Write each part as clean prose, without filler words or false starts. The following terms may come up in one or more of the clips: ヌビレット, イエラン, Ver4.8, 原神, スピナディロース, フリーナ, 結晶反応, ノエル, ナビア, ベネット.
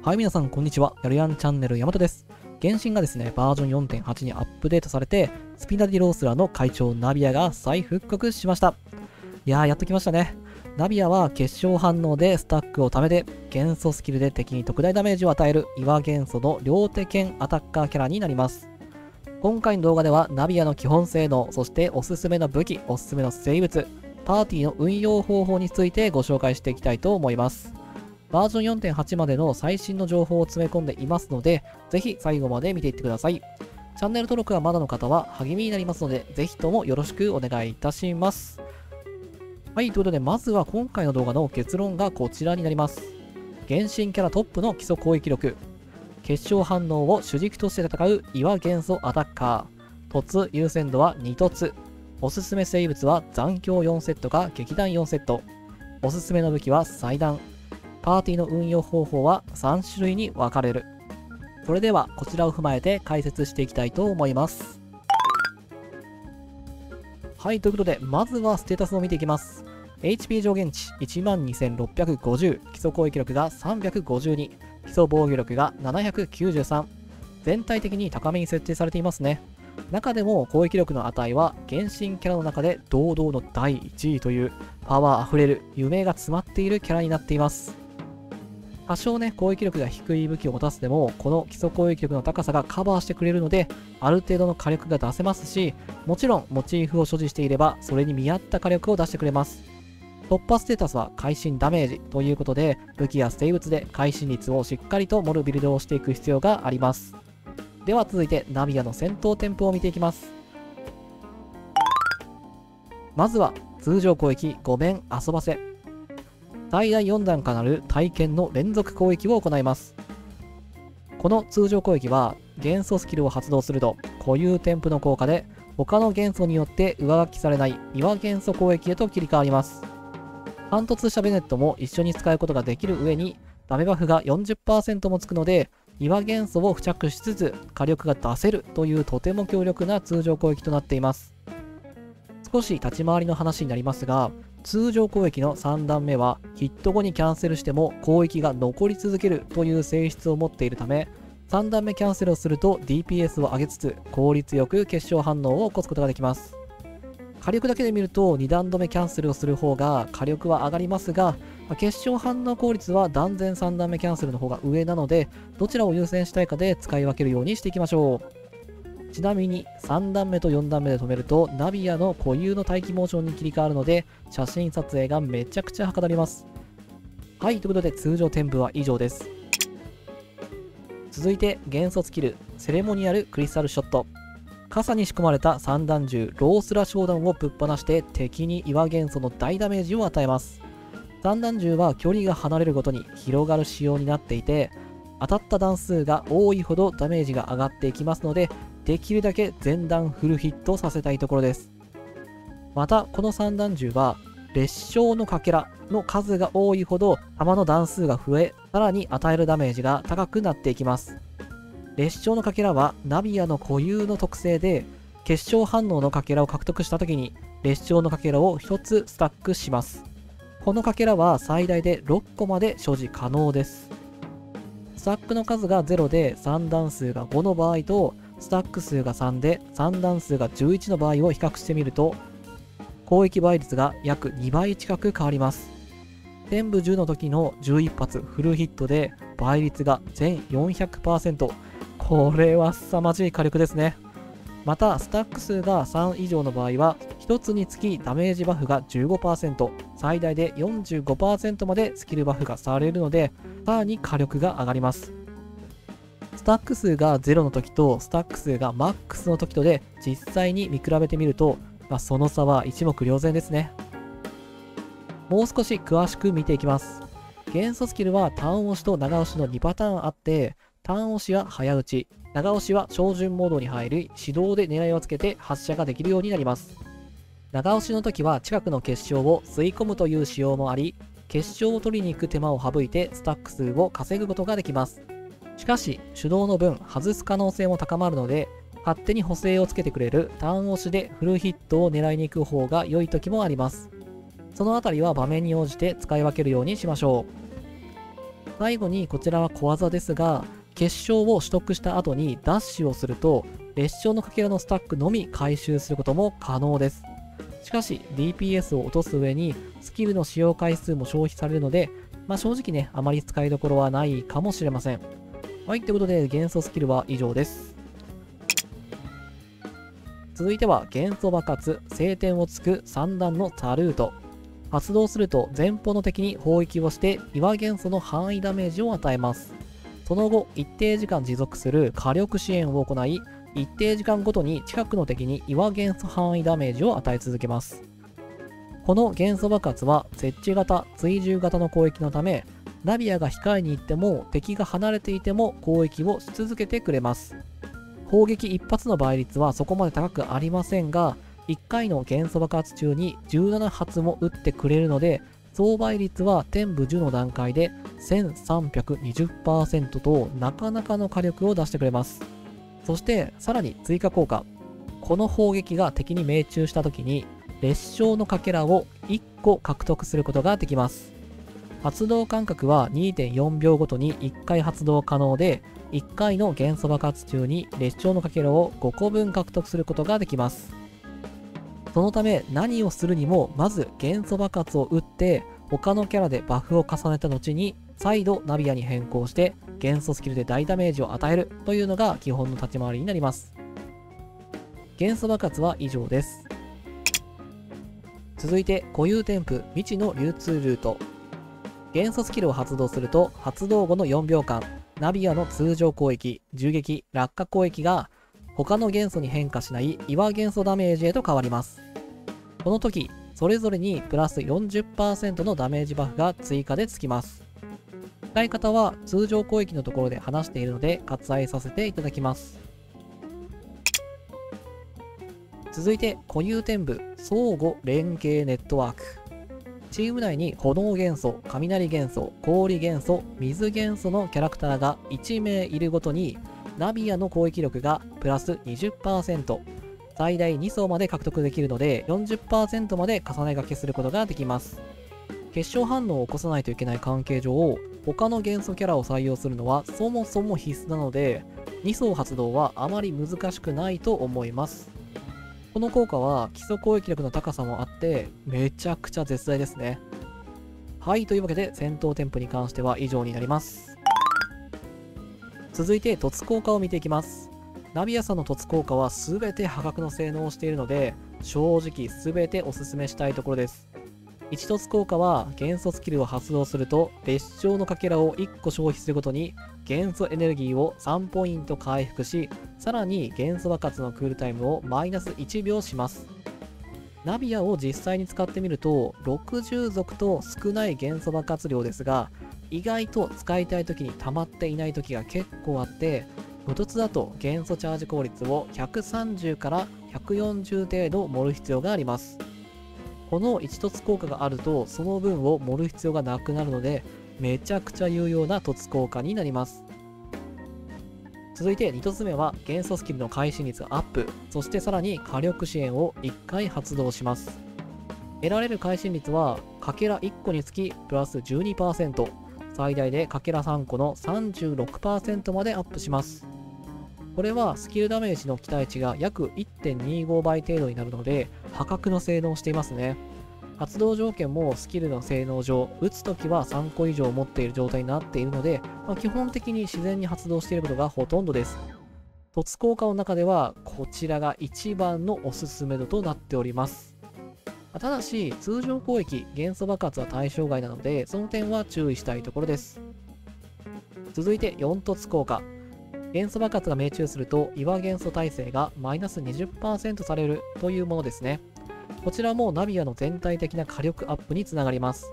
はい、皆さんこんにちは。やるやんチャンネル山田です。原神がですね、バージョン 4.8 にアップデートされて、スピナディロースラの会長ナビアが再復刻しました。いやー、やっときましたね。ナビアは結晶反応でスタックを貯めて、元素スキルで敵に特大ダメージを与える岩元素の両手剣アタッカーキャラになります。今回の動画ではナビアの基本性能、そしておすすめの武器、おすすめの生物、パーティーの運用方法についてご紹介していきたいと思います。バージョン 4.8 までの最新の情報を詰め込んでいますので、ぜひ最後まで見ていってください。チャンネル登録がまだの方は励みになりますので、ぜひともよろしくお願いいたします。はい、ということで、まずは今回の動画の結論がこちらになります。原神キャラトップの基礎攻撃力。結晶反応を主軸として戦う岩元素アタッカー。凸優先度は2凸。おすすめ生物は残響4セットか劇団4セット。おすすめの武器は祭壇。パーティーの運用方法は3種類に分かれる。それではこちらを踏まえて解説していきたいと思います。はい、ということで、まずはステータスを見ていきます。 HP 上限値 12,650、 基礎攻撃力が352、基礎防御力が793、全体的に高めに設定されていますね。中でも攻撃力の値は原神キャラの中で堂々の第1位という、パワーあふれる、夢が詰まっているキャラになっています。多少ね、攻撃力が低い武器を持たせても、この基礎攻撃力の高さがカバーしてくれるので、ある程度の火力が出せますし、もちろんモチーフを所持していれば、それに見合った火力を出してくれます。突破ステータスは会心ダメージということで、武器や生物で会心率をしっかりと盛るビルドをしていく必要があります。では続いて、ナビアの戦闘テンポを見ていきます。まずは、通常攻撃5面遊ばせ。最大4段かなる体験の連続攻撃を行います。この通常攻撃は元素スキルを発動すると固有添付の効果で他の元素によって上書きされない岩元素攻撃へと切り替わります。反突したベネットも一緒に使うことができる上にダメバフが 40% もつくので、岩元素を付着しつつ火力が出せるというとても強力な通常攻撃となっています。少し立ち回りの話になりますが、通常攻撃の3段目はヒット後にキャンセルしても攻撃が残り続けるという性質を持っているため、3段目キャンセルをすると DPS を上げつつ効率よく結晶反応を起こすことができます。火力だけで見ると2段止めキャンセルをする方が火力は上がりますが、結晶反応効率は断然3段目キャンセルの方が上なので、どちらを優先したいかで使い分けるようにしていきましょう。ちなみに3段目と4段目で止めるとナビアの固有の待機モーションに切り替わるので、写真撮影がめちゃくちゃはかどります。はい、ということで通常添付は以上です。続いて元素スキルセレモニアルクリスタルショット。傘に仕込まれた3段銃ロースラ商談をぶっ放して敵に岩元素の大ダメージを与えます。3段銃は距離が離れるごとに広がる仕様になっていて、当たった段数が多いほどダメージが上がっていきますので、できるだけ前段フルヒットさせたいところです。またこの3段銃は裂傷のかけらの数が多いほど弾の段数が増え、さらに与えるダメージが高くなっていきます。裂傷のかけらはナビアの固有の特性で、結晶反応のかけらを獲得した時に裂傷のかけらを1つスタックします。このかけらは最大で6個まで所持可能です。スタックの数が0で3段数が5の場合と、スタック数が3で3段数が11の場合を比較してみると、攻撃倍率が約2倍近く変わります。全部10の時の11発フルヒットで倍率が全 400%、 これは凄まじい火力ですね。またスタック数が3以上の場合は1つにつきダメージバフが 15%、 最大で 45% までスキルバフがされるので、さらに火力が上がります。スタック数が0の時とスタック数がマックスの時とで実際に見比べてみると、その差は一目瞭然ですね。もう少し詳しく見ていきます。元素スキルは短押しと長押しの2パターンあって、短押しは早打ち、長押しは照準モードに入り手動で狙いをつけて発射ができるようになります。長押しの時は近くの結晶を吸い込むという仕様もあり、結晶を取りに行く手間を省いてスタック数を稼ぐことができます。しかし手動の分外す可能性も高まるので、勝手に補正をつけてくれる単押しでフルヒットを狙いに行く方が良い時もあります。そのあたりは場面に応じて使い分けるようにしましょう。最後にこちらは小技ですが、結晶を取得した後にダッシュをすると列車のかけらのスタックのみ回収することも可能です。しかし DPS を落とす上にスキルの使用回数も消費されるので、正直ね、あまり使いどころはないかもしれません。はい、ということで元素スキルは以上です。続いては元素爆発、晴天をつく三段のタルート。発動すると前方の敵に砲撃をして岩元素の範囲ダメージを与えます。その後、一定時間持続する火力支援を行い、一定時間ごとに近くの敵に岩元素範囲ダメージを与え続けます。この元素爆発は設置型、追従型の攻撃のため、ラビアが控えに行っても敵が離れていても攻撃をし続けてくれます。砲撃一発の倍率はそこまで高くありませんが、1回の元素爆発中に17発も撃ってくれるので、総倍率は天部10の段階で 1320% となかなかの火力を出してくれます。そしてさらに追加効果、この砲撃が敵に命中した時に烈傷のかけらを1個獲得することができます。発動間隔は 2.4 秒ごとに1回発動可能で、1回の元素爆発中に烈傷のかけらを5個分獲得することができます。そのため何をするにも、まず元素爆発を打って他のキャラでバフを重ねた後に再度ナビアに変更して元素スキルで大ダメージを与えるというのが基本の立ち回りになります。元素爆発は以上です。続いて固有添付未知の流通ルート。元素スキルを発動すると発動後の4秒間ナビアの通常攻撃、銃撃、落下攻撃が他の元素に変化しない岩元素ダメージへと変わります。この時それぞれにプラス 40% のダメージバフが追加でつきます。使い方は通常攻撃のところで話しているので割愛させていただきます。続いて固有点部相互連携ネットワーク。チーム内に炎元素、雷元素、氷元素、水元素のキャラクターが1名いるごとにナビアの攻撃力がプラス 20%、 最大2層まで獲得できるので 40% まで重ね掛けすることができます。結晶反応を起こさないといけない関係上、他の元素キャラを採用するのはそもそも必須なので、2層発動はあまり難しくないと思います。この効果は基礎攻撃力の高さもあってめちゃくちゃ絶大ですね。はい、というわけで戦闘添付に関しては以上になります。続いて凸効果を見ていきます。ナビアさんの凸効果は全て破格の性能をしているので、正直全ておすすめしたいところです。1凸効果は元素スキルを発動すると烈傷のかけらを1個消費するごとに元素エネルギーを3ポイント回復し、さらに元素爆発のクールタイムをマイナス1秒します。ナビアを実際に使ってみると60属と少ない元素爆発量ですが、意外と使いたい時に溜まっていない時が結構あって、無凸だと元素チャージ効率を130から140程度盛る必要があります。この1凸効果があるとその分を盛る必要がなくなるので、めちゃくちゃ有用な凸効果になります。続いて2凸目は元素スキルの回収率アップ、そしてさらに火力支援を1回発動します。得られる回収率はかけら1個につきプラス 12%、最大でかけら3個の 36% までアップします。これはスキルダメージの期待値が約 1.25 倍程度になるので破格の性能をしていますね。発動条件もスキルの性能上打つときは3個以上持っている状態になっているので、基本的に自然に発動していることがほとんどです。凸効果の中ではこちらが一番のおすすめ度となっております。ただし通常攻撃、元素爆発は対象外なので、その点は注意したいところです。続いて4凸効果。元素爆発が命中すると岩元素耐性がマイナス 20% されるというものですね。こちらもナビアの全体的な火力アップにつながります。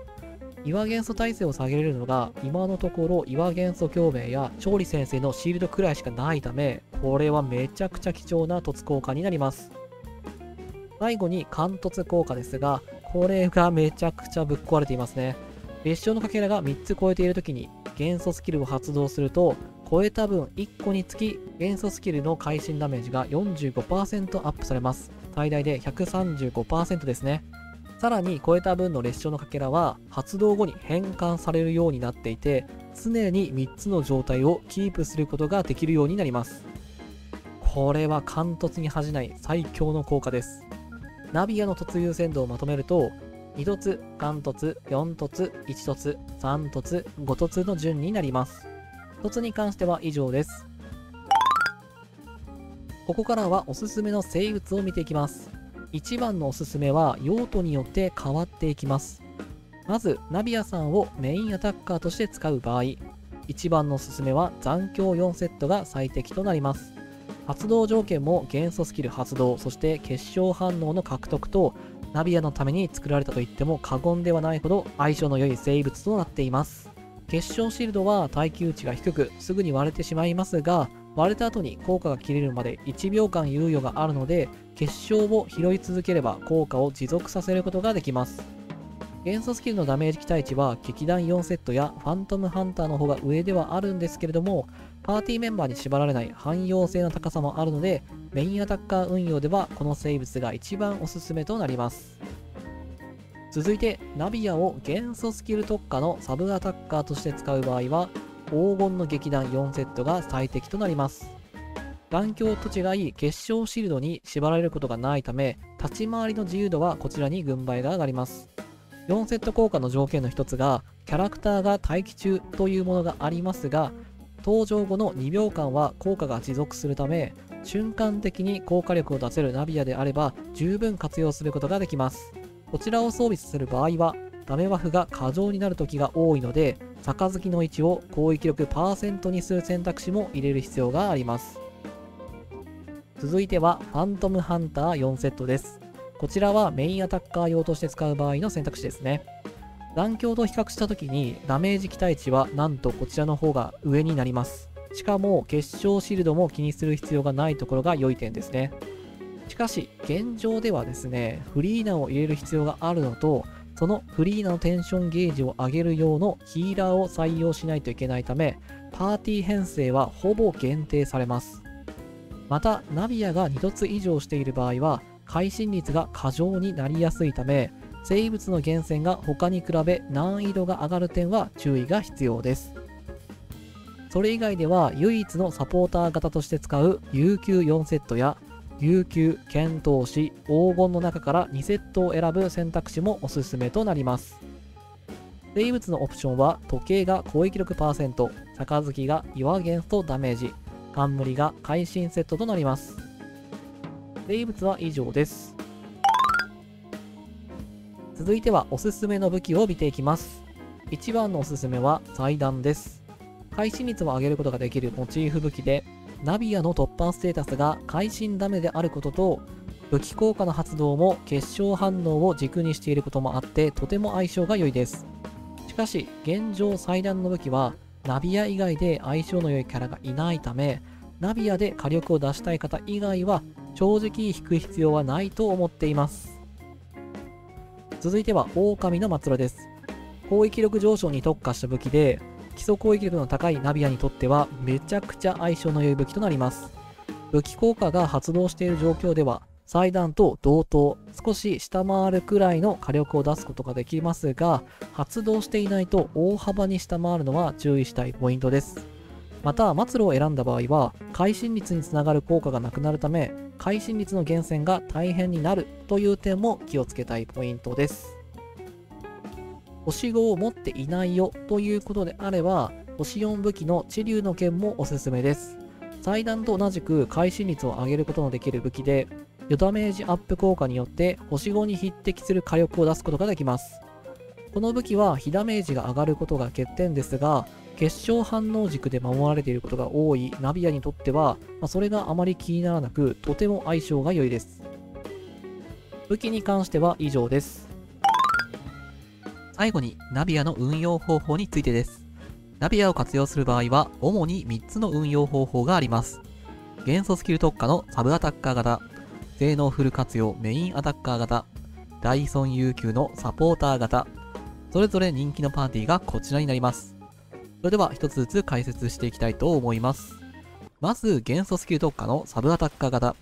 岩元素耐性を下げれるのが今のところ岩元素共鳴や調理先生のシールドくらいしかないため、これはめちゃくちゃ貴重な凸効果になります。最後に貫突効果ですが、これがめちゃくちゃぶっ壊れていますね。別称のかけらが3つ超えているときに元素スキルを発動すると、超えた分1個につき元素スキルの会心ダメージが 45% アップされます。最大で 135% ですね。さらに超えた分の列称のかけらは発動後に変換されるようになっていて、常に3つの状態をキープすることができるようになります。これはカントツに恥じない最強の効果です。ナビアの突入鮮度をまとめると、2凸、3凸、4凸、1凸、3凸、5凸の順になります。凸に関しては以上です。ここからはおすすめの生物を見ていきます。一番のおすすめは用途によって変わっていきます。まずナビアさんをメインアタッカーとして使う場合、一番のおすすめは残響4セットが最適となります。発動条件も元素スキル発動、そして結晶反応の獲得と、ナビアのために作られたと言っても過言ではないほど相性の良い生物となっています。結晶シールドは耐久値が低くすぐに割れてしまいますが、割れた後に効果が切れるまで1秒間猶予があるので、結晶を拾い続ければ効果を持続させることができます。元素スキルのダメージ期待値は劇団4セットやファントムハンターの方が上ではあるんですけれども、パーティーメンバーに縛られない汎用性の高さもあるので、メインアタッカー運用ではこの生物が一番おすすめとなります。続いてナビアを元素スキル特化のサブアタッカーとして使う場合は、黄金の劇団4セットが最適となります。眼鏡と違い結晶シールドに縛られることがないため、立ち回りの自由度はこちらに軍配が上がります。4セット効果の条件の一つがキャラクターが待機中というものがありますが、登場後の2秒間は効果が持続するため、瞬間的に効果力を出せるナビアであれば十分活用することができます。こちらを装備する場合はダメワフが過剰になる時が多いので、杯の位置を攻撃力パーセントにする選択肢も入れる必要があります。続いてはファントムハンター4セットです。こちらはメインアタッカー用として使う場合の選択肢ですね。残響と比較した時にダメージ期待値はなんとこちらの方が上になります。しかも結晶シールドも気にする必要がないところが良い点ですね。しかし現状ではですね、フリーナを入れる必要があるのと、そのフリーナのテンションゲージを上げる用のヒーラーを採用しないといけないため、パーティー編成はほぼ限定されます。またナビアが2凸以上している場合は会心率が過剰になりやすいため、生物の厳選が他に比べ難易度が上がる点は注意が必要です。それ以外では唯一のサポーター型として使う悠久4セットや悠久、剣闘士、黄金の中から2セットを選ぶ選択肢もおすすめとなります。生物のオプションは時計が攻撃力パーセント、杯が岩元素ダメージ、冠が会心セットとなります。生物は以上です。続いてはおすすめの武器を見ていきます。一番のおすすめは祭壇です。会心率を上げることができるモチーフ武器で、ナビアの突破ステータスが会心ダメであることと、武器効果の発動も結晶反応を軸にしていることもあって、とても相性が良いです。しかし現状祭壇の武器はナビア以外で相性の良いキャラがいないため、ナビアで火力を出したい方以外は正直引く必要はないと思っています。続いては狼の末路です。攻撃力上昇に特化した武器で、基礎攻撃力の高いナビアにとってはめちゃくちゃ相性の良い武器となります。武器効果が発動している状況では祭壇と同等、少し下回るくらいの火力を出すことができますが、発動していないと大幅に下回るのは注意したいポイントです。また末路を選んだ場合は会心率につながる効果がなくなるため、会心率の減損が大変になるという点も気をつけたいポイントです。星5を持っていないよということであれば、星4武器の地竜の剣もおすすめです。祭壇と同じく会心率を上げることのできる武器で、余ダメージアップ効果によって星5に匹敵する火力を出すことができます。この武器は火ダメージが上がることが欠点ですが、結晶反応軸で守られていることが多いナビアにとっては、それがあまり気にならなく、とても相性が良いです。武器に関しては以上です。最後にナビアの運用方法についてです。ナビアを活用する場合は主に3つの運用方法があります。元素スキル特化のサブアタッカー型、性能フル活用メインアタッカー型、ダイソン悠久のサポーター型、それぞれ人気のパーティーがこちらになります。それでは一つずつ解説していきたいと思います。まず元素スキル特化のサブアタッカー型、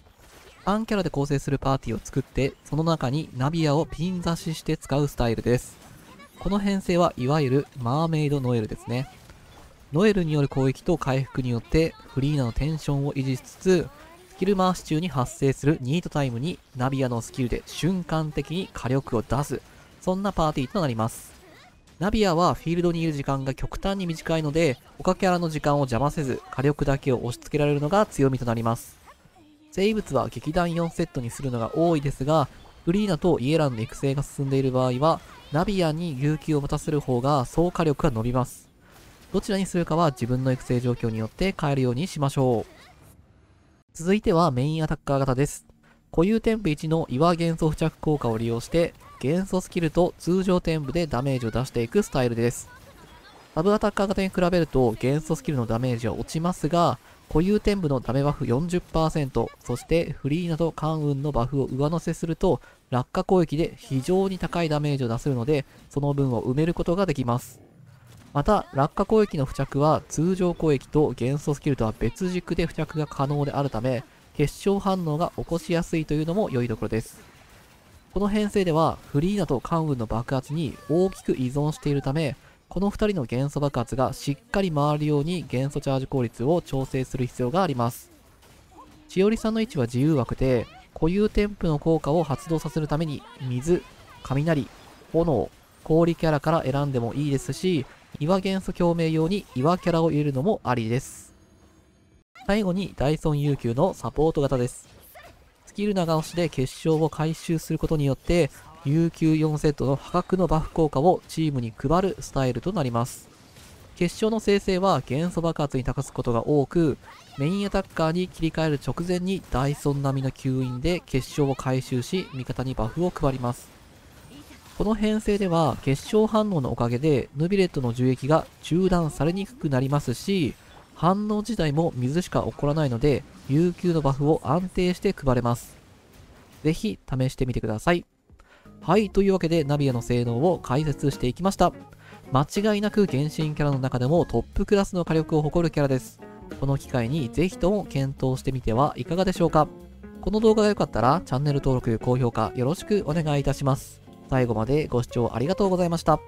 3キャラで構成するパーティーを作って、その中にナビアをピン刺しして使うスタイルです。この編成はいわゆるマーメイドノエルですね。ノエルによる攻撃と回復によってフリーナのテンションを維持しつつ、スキル回し中に発生するニートタイムにナビアのスキルで瞬間的に火力を出す、そんなパーティーとなります。ナビアはフィールドにいる時間が極端に短いので、他キャラの時間を邪魔せず火力だけを押し付けられるのが強みとなります。生物は劇団4セットにするのが多いですが、フリーナとイエランの育成が進んでいる場合はナビアに有給を持たせる方が総火力が伸びます。どちらにするかは自分の育成状況によって変えるようにしましょう。続いてはメインアタッカー型です。固有天賦1の岩元素付着効果を利用して、元素スキルと通常天賦でダメージを出していくスタイルです。サブアタッカー型に比べると元素スキルのダメージは落ちますが、固有天賦のダメバフ 40%、そしてフリーナと関運のバフを上乗せすると、落下攻撃で非常に高いダメージを出せるので、その分を埋めることができます。また、落下攻撃の付着は通常攻撃と元素スキルとは別軸で付着が可能であるため、結晶反応が起こしやすいというのも良いところです。この編成では、フリーナと関運の爆発に大きく依存しているため、この2人の元素爆発がしっかり回るように元素チャージ効率を調整する必要があります。しおりさんの位置は自由枠で、固有天賦の効果を発動させるために、水、雷、炎、氷キャラから選んでもいいですし、岩元素共鳴用に岩キャラを入れるのもありです。最後にダイソン UQ のサポート型です。スキル長押しで結晶を回収することによって UQ4 セットの破格のバフ効果をチームに配るスタイルとなります。結晶の生成は元素爆発に託すことが多く、メインアタッカーに切り替える直前にダイソン並みの吸引で結晶を回収し、味方にバフを配ります。この編成では結晶反応のおかげでヌビレットの樹液が中断されにくくなりますし、反応自体も水しか起こらないので有給のバフを安定して配れます。ぜひ試してみてください。はい、というわけでナビアの性能を解説していきました。間違いなく原神キャラの中でもトップクラスの火力を誇るキャラです。この機会にぜひとも検討してみてはいかがでしょうか。この動画が良かったらチャンネル登録、高評価よろしくお願いいたします。最後までご視聴ありがとうございました。